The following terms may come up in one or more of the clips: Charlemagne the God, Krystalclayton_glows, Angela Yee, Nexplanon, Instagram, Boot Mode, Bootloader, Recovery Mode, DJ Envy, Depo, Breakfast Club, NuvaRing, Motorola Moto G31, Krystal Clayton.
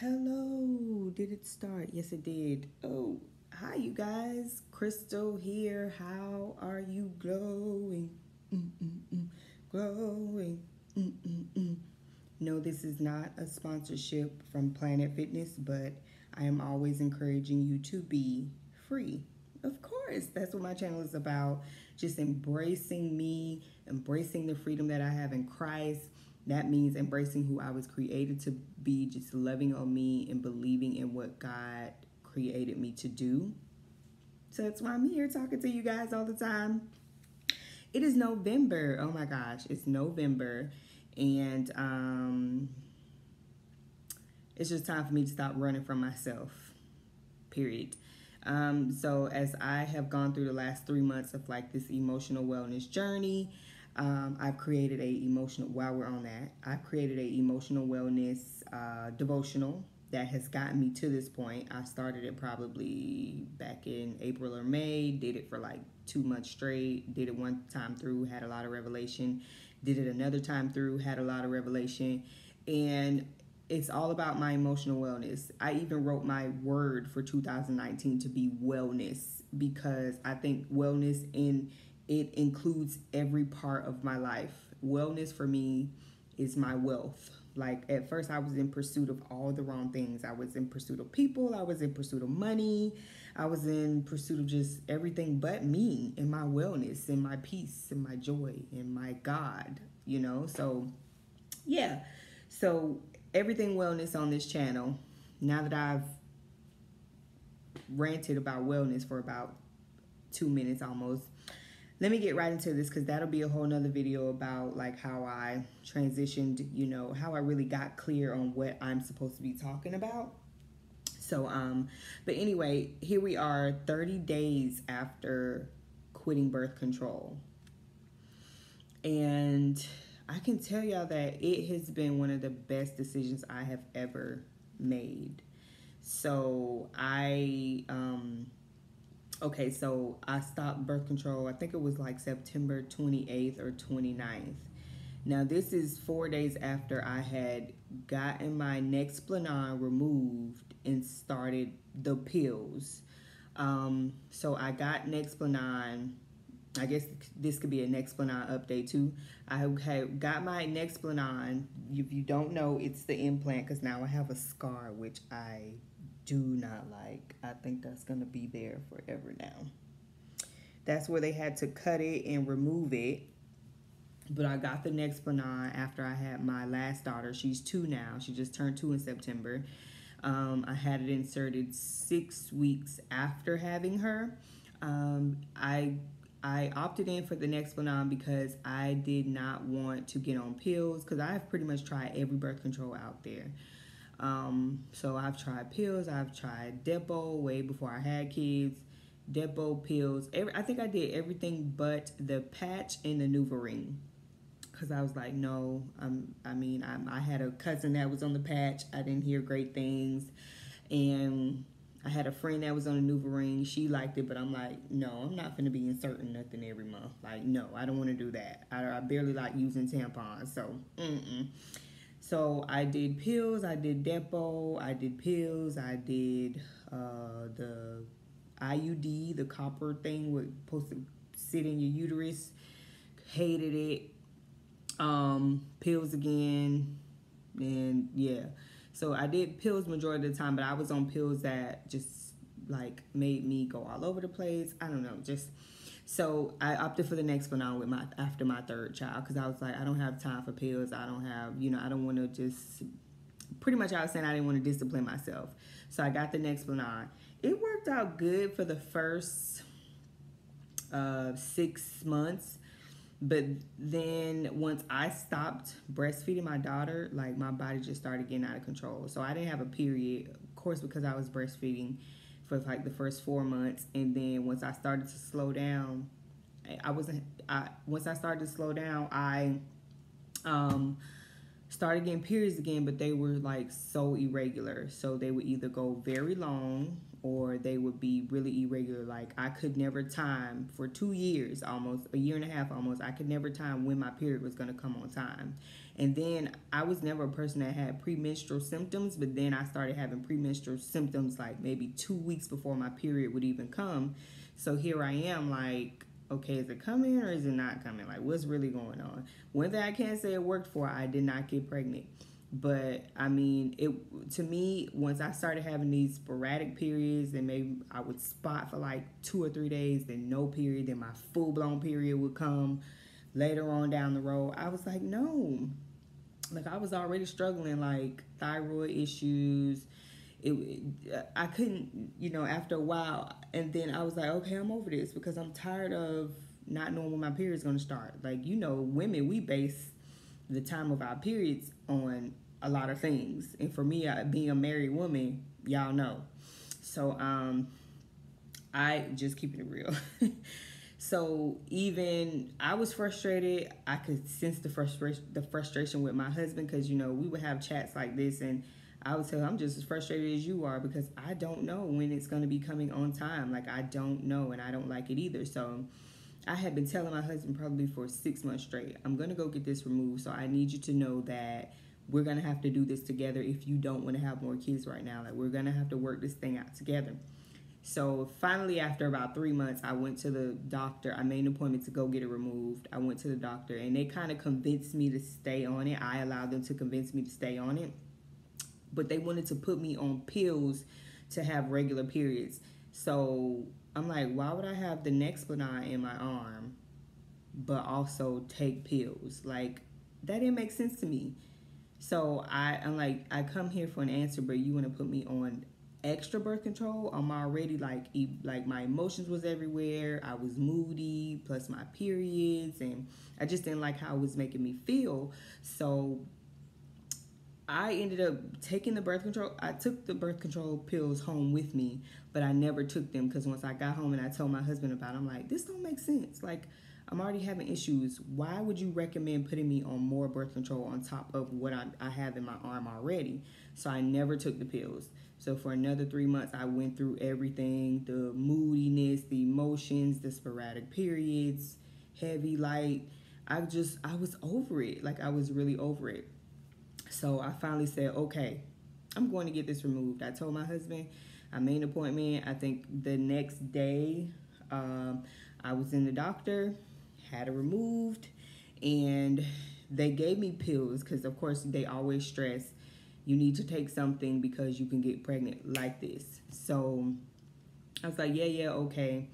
Hello, did it start? Yes, it did. Oh, hi you guys. Krystal here. How are you glowing? Glowing. No, this is not a sponsorship from Planet Fitness, but I am always encouraging you to be free. Of course, that's what my channel is about. Just embracing me, embracing the freedom that I have in Christ. That means embracing who I was created to be, just loving on me and believing in what God created me to do. So that's why I'm here talking to you guys all the time. It is November. Oh my gosh, it's November. And it's just time for me to stop running from myself, period. So as I have gone through the last 3 months of like this emotional wellness journey, I've created a emotional, while we're on that, I've created a emotional wellness devotional that has gotten me to this point. I started it probably back in April or May, did it for like 2 months straight, did it one time through, had a lot of revelation, did it another time through, had a lot of revelation, and it's all about my emotional wellness. I even wrote my word for 2019 to be wellness, because I think wellness it includes every part of my life. Wellness for me is my wealth. Like at first I was in pursuit of all the wrong things. I was in pursuit of people. I was in pursuit of money. I was in pursuit of just everything but me and my wellness and my peace and my joy and my God, you know? So yeah, so everything wellness on this channel. Now that I've ranted about wellness for about 2 minutes almost, let me get right into this, because that'll be a whole nother video about like how I transitioned, you know, how I really got clear on what I'm supposed to be talking about. So, but anyway, here we are 30 days after quitting birth control. And I can tell y'all that it has been one of the best decisions I have ever made. So I, okay, so I stopped birth control. I think it was like September 28th or 29th. Now, this is 4 days after I had gotten my Nexplanon removed and started the pills. So I got Nexplanon. I guess this could be a Nexplanon update too. I got my Nexplanon. If you don't know, it's the implant, because now I have a scar, which I do not like. I think that's gonna be there forever now. That's where they had to cut it and remove it. But I got the Nexplanon after I had my last daughter. She's 2 now. She just turned 2 in September. I had it inserted 6 weeks after having her. I opted in for the Nexplanon because I did not want to get on pills, because I've pretty much tried every birth control out there. So I've tried pills, I've tried Depo way before I had kids, Depo pills, I think I did everything but the patch and the NuvaRing, because I was like, no, I had a cousin that was on the patch, I didn't hear great things, and I had a friend that was on the NuvaRing, she liked it, but I'm like, no, I'm not gonna be inserting nothing every month, like, no, I don't want to do that, I barely like using tampons, so, So I did pills, I did Depo, I did pills, I did the IUD, the copper thing was supposed to sit in your uterus, hated it, pills again, and yeah. So I did pills majority of the time, but I was on pills that just like made me go all over the place, I don't know, just... So I opted for the Nexplanon with my after my third child, because I was like, I don't have time for pills. I don't have, you know, I don't want to just, pretty much I was saying I didn't want to discipline myself. So I got the Nexplanon. It worked out good for the first 6 months. But then once I stopped breastfeeding my daughter, like my body just started getting out of control. So I didn't have a period, of course, because I was breastfeeding for like the first 4 months, and then once I started to slow down, I started getting periods again, but they were like so irregular. So they would either go very long or they would be really irregular. Like I could never time for 2 years, almost a year and a half almost, I could never time when my period was gonna come on time. And then I was never a person that had premenstrual symptoms, but then I started having premenstrual symptoms like maybe 2 weeks before my period would even come. So here I am like, okay, is it coming or is it not coming? Like, what's really going on? One thing I can say it worked for, I did not get pregnant. But I mean, it to me, once I started having these sporadic periods, and maybe I would spot for like 2 or 3 days, then no period, then my full-blown period would come later on down the road. I was like, no. Like, I was already struggling, like, thyroid issues. I couldn't, you know, after a while. And then I was like, okay, I'm over this, because I'm tired of not knowing when my period's going to start. Like, you know, women, we base the time of our periods on a lot of things. And for me, being a married woman, y'all know. So, I just keeping it real. So even I was frustrated. I could sense the frustration with my husband, because, you know, we would have chats like this, and I would tell him, I'm just as frustrated as you are, because I don't know when it's going to be coming on time. Like, I don't know, and I don't like it either. So I had been telling my husband probably for 6 months straight, I'm going to go get this removed, so I need you to know that we're going to have to do this together if you don't want to have more kids right now. Like, we're going to have to work this thing out together. So finally, after about 3 months, I went to the doctor. I made an appointment to go get it removed. I went to the doctor, and they kind of convinced me to stay on it. I allowed them to convince me to stay on it. But they wanted to put me on pills to have regular periods. So I'm like, why would I have the Nexplanon in my arm but also take pills? Like, that didn't make sense to me. So I'm like, I come here for an answer, but you want to put me on extra birth control? I'm already like my emotions was everywhere. I was moody, plus my periods, and I just didn't like how it was making me feel. So I ended up taking the birth control. I took the birth control pills home with me, but I never took them, because once I got home and I told my husband about it, I'm like, this don't make sense. Like, I'm already having issues. Why would you recommend putting me on more birth control on top of what I have in my arm already? So I never took the pills. So for another 3 months, I went through everything, the moodiness, the emotions, the sporadic periods, heavy, light. I was over it. Like, I was really over it. So I finally said, okay, I'm going to get this removed. I told my husband, I made an appointment. I think the next day, I was in the doctor, had it removed, and they gave me pills, because of course they always stress, you need to take something because you can get pregnant like this. So I was like, yeah, okay.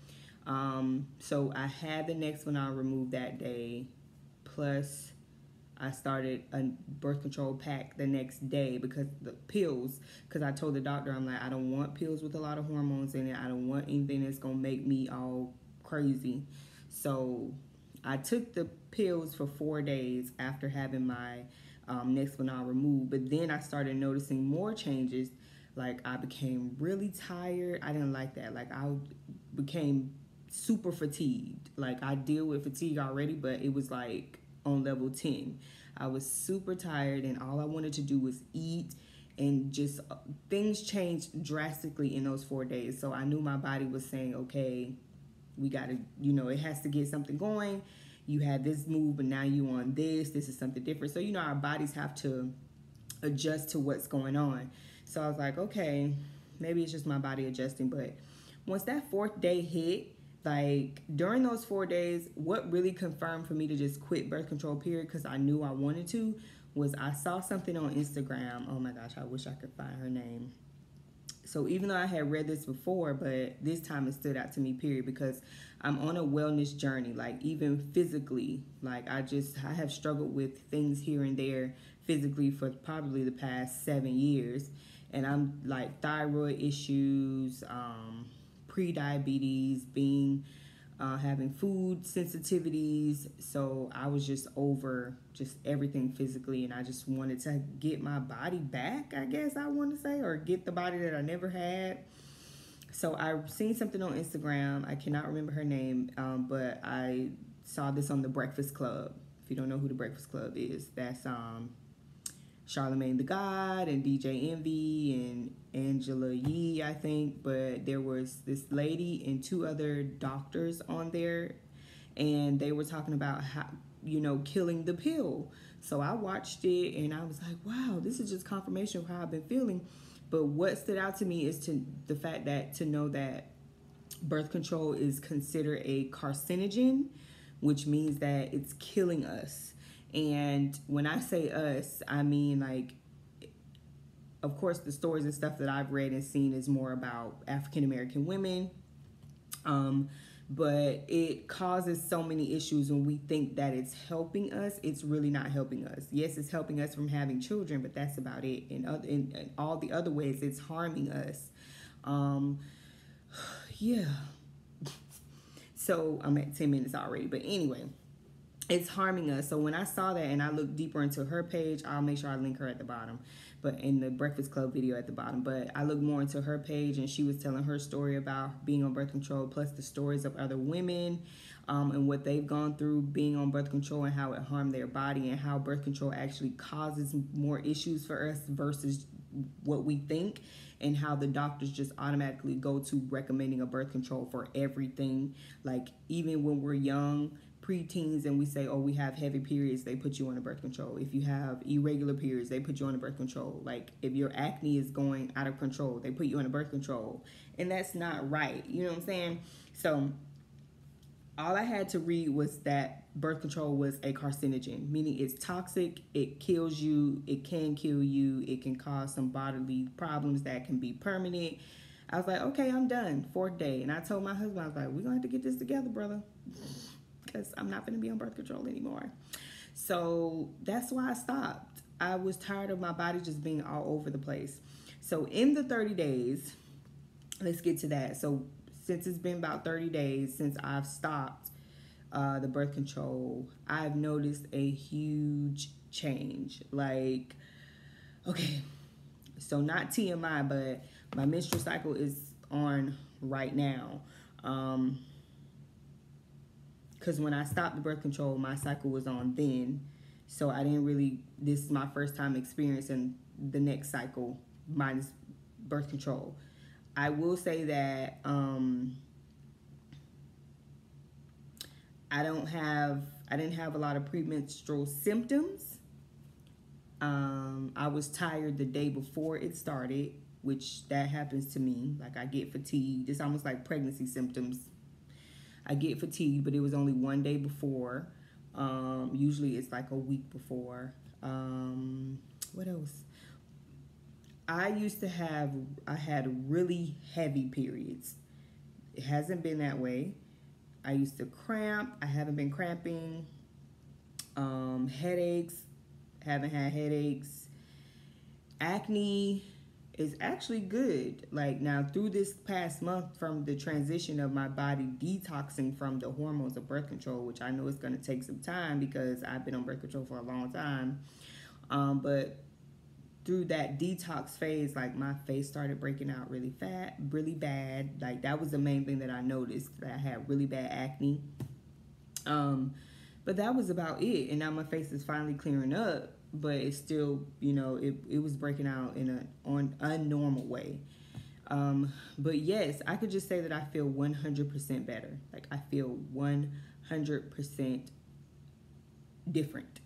So I had the Nexplanon removed that day, plus I started a birth control pack the next day, because the pills, because I told the doctor, I'm like, I don't want pills with a lot of hormones in it. I don't want anything that's going to make me all crazy. So I took the pills for 4 days after having my Nexplanon removed, but then I started noticing more changes. Like, I became really tired. I didn't like that. Like, I became super fatigued. Like, I deal with fatigue already, but it was like on level 10. I was super tired, and all I wanted to do was eat, and just things changed drastically in those 4 days. So I knew my body was saying, okay, we got to, you know, it has to get something going. You had this move, but now you on this. This is something different. So, you know, our bodies have to adjust to what's going on. So I was like, okay, maybe it's just my body adjusting. But once that fourth day hit, like, during those 4 days, what really confirmed for me to just quit birth control, period, because I knew I wanted to, was I saw something on Instagram. Oh my gosh, I wish I could find her name. So even though I had read this before, but this time it stood out to me, period, because I'm on a wellness journey, like, even physically. Like, I have struggled with things here and there physically for probably the past 7 years. And I'm, like, thyroid issues, pre-diabetes, having food sensitivities. So I was just over just everything physically, and I just wanted to get my body back, I guess I want to say, or get the body that I never had. So I've seen something on Instagram. I cannot remember her name, but I saw this on the Breakfast Club. If you don't know who the Breakfast Club is, that's Charlemagne the God and DJ Envy and Angela Yee, I think. But there was this lady and two other doctors on there, and they were talking about how, you know, killing the pill. So I watched it and I was like, wow, this is just confirmation of how I've been feeling. But what stood out to me is the fact that to know that birth control is considered a carcinogen, which means that it's killing us. And when I say us, I mean, like, of course, the stories and stuff that I've read and seen is more about African-American women. But it causes so many issues when we think that it's helping us. It's really not helping us. Yes, it's helping us from having children, but that's about it. In all the other ways, it's harming us. Yeah. So I'm at 10 minutes already. But anyway, it's harming us. So when I saw that and I looked deeper into her page, I'll make sure I link her at the bottom, but in the Breakfast Club video at the bottom. But I looked more into her page and she was telling her story about being on birth control, plus the stories of other women and what they've gone through being on birth control and how it harmed their body and how birth control actually causes more issues for us versus what we think, and how the doctors just automatically go to recommending a birth control for everything. Like, even when we're young, preteens, and we say, oh, we have heavy periods, they put you on a birth control. If you have irregular periods, they put you on a birth control. Like, if your acne is going out of control, they put you on a birth control. And that's not right. You know what I'm saying? So all I had to read was that birth control was a carcinogen, meaning it's toxic, it kills you, it can kill you, it can cause some bodily problems that can be permanent. I was like, okay, I'm done. Fourth day. And I told my husband, I was like, we're gonna have to get this together, brother, because I'm not going to be on birth control anymore. So that's why I stopped. I was tired of my body just being all over the place. So in the 30 days, let's get to that. So since it's been about 30 days since I've stopped the birth control, I've noticed a huge change. Like, okay, so not TMI, but my menstrual cycle is on right now. Because when I stopped the birth control, my cycle was on then. So I didn't really, this is my first time experiencing the next cycle minus birth control. I will say that I didn't have a lot of premenstrual symptoms. I was tired the day before it started, which that happens to me. Like, I get fatigued. It's almost like pregnancy symptoms. I get fatigued, but it was only one day before. Usually it's like a week before. What else? I had really heavy periods. It hasn't been that way. I used to cramp. I haven't been cramping. Headaches. Haven't had headaches. Acne is actually good. Like, now through this past month, from the transition of my body detoxing from the hormones of birth control, which I know is going to take some time because I've been on birth control for a long time, but through that detox phase, like, my face started breaking out really bad. Like, that was the main thing that I noticed, that I had really bad acne, but that was about it. And now my face is finally clearing up, but it's still, you know, it was breaking out in a normal way. But yes, I could just say that I feel 100% better. Like, I feel 100% different.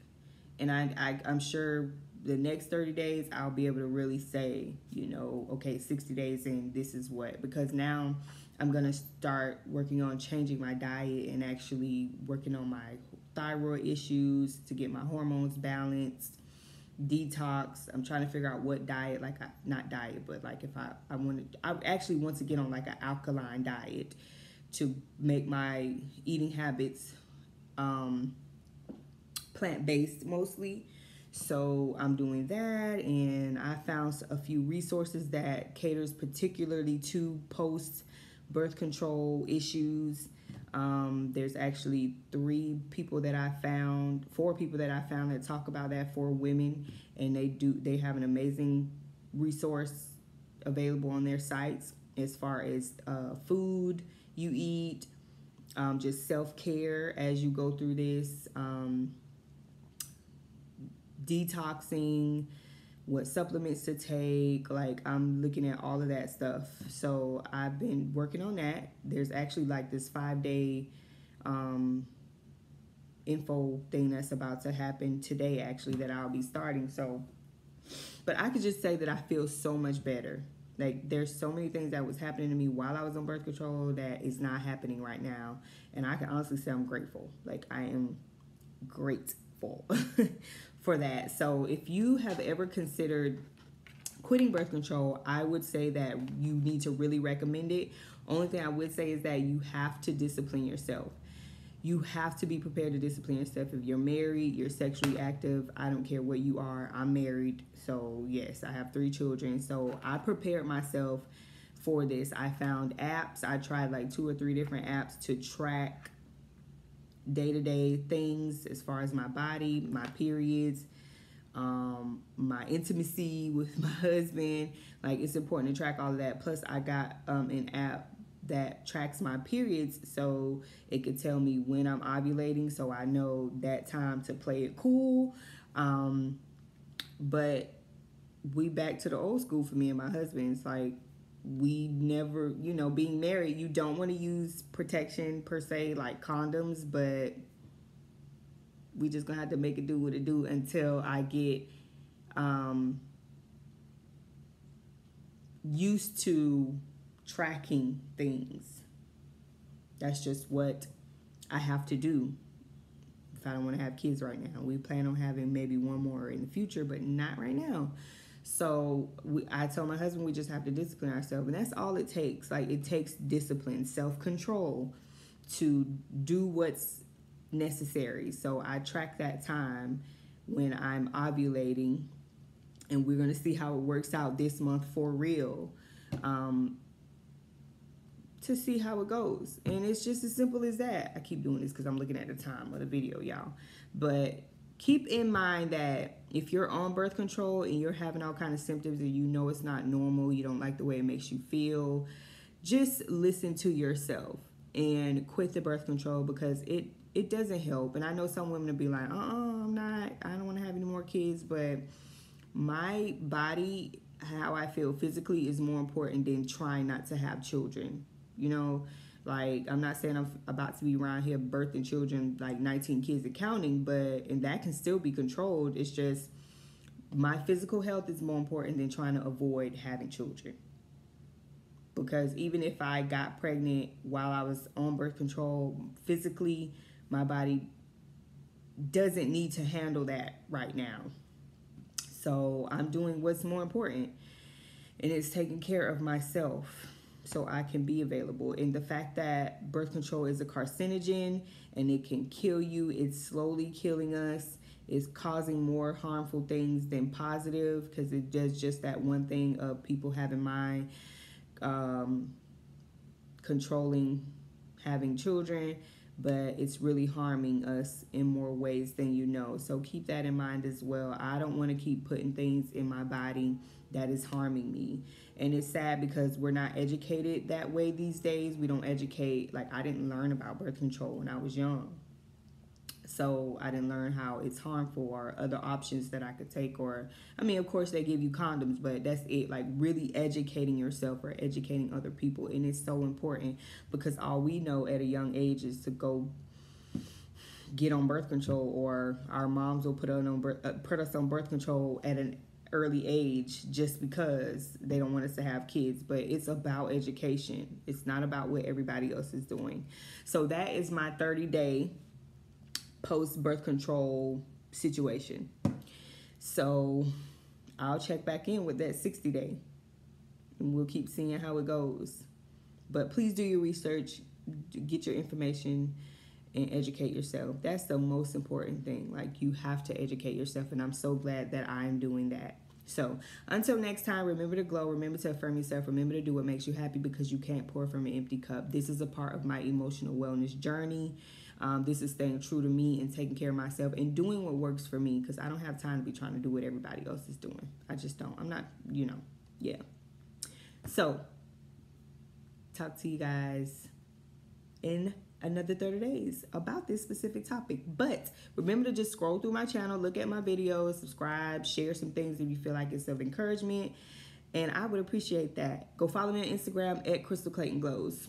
And I'm sure the next 30 days I'll be able to really say, you know, okay, 60 days in, this is what, because now I'm going to start working on changing my diet and actually working on my thyroid issues to get my hormones balanced, detox. I'm trying to figure out what diet, like, I actually want to get on like an alkaline diet to make my eating habits plant-based mostly. So I'm doing that, and I found a few resources that caters particularly to post birth control issues. There's actually four people that I found that talk about that for women, and they have an amazing resource available on their sites as far as food you eat, just self-care as you go through this, detoxing, what supplements to take. Like, I'm looking at all of that stuff. So I've been working on that. There's actually like this 5-day info thing that's about to happen today, actually, that I'll be starting. So, but I could just say that I feel so much better. Like, there's so many things that was happening to me while I was on birth control that is not happening right now. And I can honestly say I'm grateful. Like, I am grateful for that. So if you have ever considered quitting birth control, I would say that you need to really recommend it. Only thing I would say is that you have to discipline yourself. You have to be prepared to discipline yourself. If you're married, you're sexually active, I don't care what you are. I'm married, so yes, I have 3 children. So I prepared myself for this. I found apps. I tried like 2 or 3 different apps to track day-to-day things as far as my body, my periods, my intimacy with my husband. Like, it's important to track all of that. Plus, I got an app that tracks my periods, so it could tell me when I'm ovulating, so I know that time to play it cool. But we back to the old school for me and my husband. It's like, we never, you know, being married, you don't want to use protection per se, like condoms, but we just gonna have to make it do what it do until I get used to tracking things. That's just what I have to do if I don't want to have kids right now. We plan on having maybe 1 more in the future, but not right now. So I told my husband we just have to discipline ourselves, and that's all it takes. Like, it takes discipline, self-control to do what's necessary. So I track that time when I'm ovulating, and we're gonna see how it works out this month for real. To see how it goes. And it's just as simple as that. I keep doing this because I'm looking at the time of the video, y'all. But keep in mind that if you're on birth control and you're having all kind of symptoms and you know it's not normal, you don't like the way it makes you feel, just listen to yourself and quit the birth control, because it doesn't help. And I know some women will be like, I don't want to have any more kids, but my body, how I feel physically, is more important than trying not to have children. You know, like, I'm not saying I'm about to be around here birthing children, like 19 kids and counting, but, and that can still be controlled. It's just my physical health is more important than trying to avoid having children. Because even if I got pregnant while I was on birth control, physically, my body doesn't need to handle that right now. So I'm doing what's more important, and it's taking care of myself so I can be available. And the fact that birth control is a carcinogen and it can kill you, it's slowly killing us, it's causing more harmful things than positive, because it does just that one thing of people having mind controlling having children, but it's really harming us in more ways than you know. So keep that in mind as well. I don't want to keep putting things in my body that is harming me. And it's sad because we're not educated that way these days. We don't educate. Like, I didn't learn about birth control when I was young. So I didn't learn how it's harmful or other options that I could take. Or, I mean, of course they give you condoms, but that's it. Like, really educating yourself or educating other people. And it's so important, because all we know at a young age is to go get on birth control, or our moms will put us on birth control at an early age just because they don't want us to have kids. But it's about education. It's not about what everybody else is doing. So that is my 30-day post birth control situation. So I'll check back in with that 60-day, and we'll keep seeing how it goes. But please do your research, get your information, and educate yourself. That's the most important thing. Like, you have to educate yourself, and I'm so glad that I'm doing that. So until next time, remember to glow, remember to affirm yourself, remember to do what makes you happy, because you can't pour from an empty cup. This is a part of my emotional wellness journey. This is staying true to me and taking care of myself and doing what works for me, because I don't have time to be trying to do what everybody else is doing. I just don't. I'm not, you know, yeah. So talk to you guys in another 30 days about this specific topic. But remember to just scroll through my channel, look at my videos, subscribe, share some things if you feel like it's of encouragement, and I would appreciate that. Go follow me on Instagram at Krystalclayton_glows.